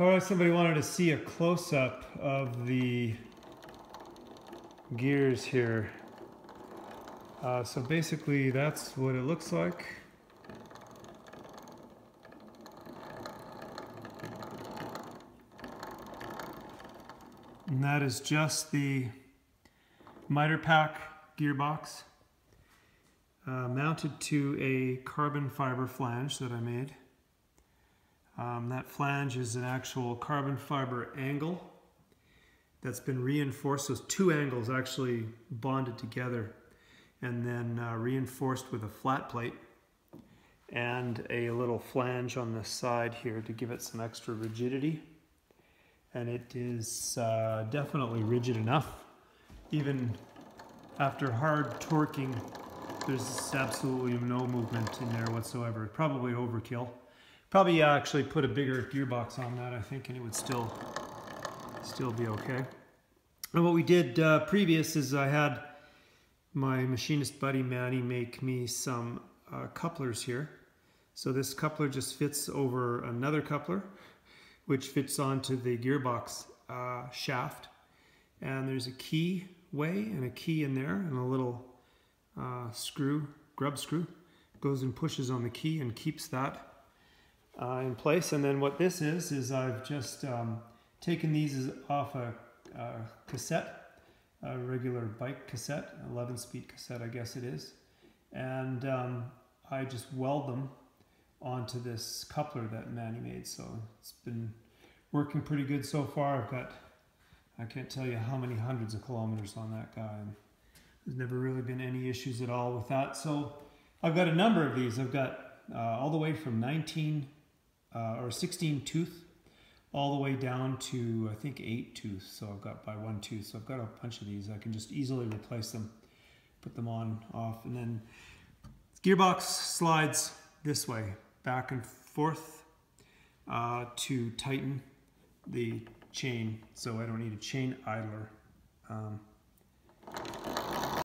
However, if somebody wanted to see a close-up of the gears here. So basically that's what it looks like. And that is just the miter pack gearbox mounted to a carbon fiber flange that I made. That flange is an actual carbon fiber angle that's been reinforced. Those two angles actually bonded together and then reinforced with a flat plate and a little flange on the side here to give it some extra rigidity. And it is definitely rigid enough. Even after hard torquing, there's absolutely no movement in there whatsoever. Probably overkill. Probably actually put a bigger gearbox on that, I think, and it would still be okay. And what we did previous is I had my machinist buddy Manny make me some couplers here. So this coupler just fits over another coupler, which fits onto the gearbox shaft. And there's a key way and a key in there and a little grub screw goes and pushes on the key and keeps that in place. And then what this is I've just taken these off a cassette, a regular bike cassette, 11-speed cassette I guess it is, and I just weld them onto this coupler that Manny made. So it's been working pretty good so far. I've got, I can't tell you how many hundreds of kilometers on that guy, and there's never really been any issues at all with that. So I've got a number of these. I've got all the way from 16 tooth all the way down to I think 8 tooth, so I've got by 1 tooth, so I've got a bunch of these. I can just easily replace them, put them on, off, and then the gearbox slides this way back and forth to tighten the chain, so I don't need a chain idler.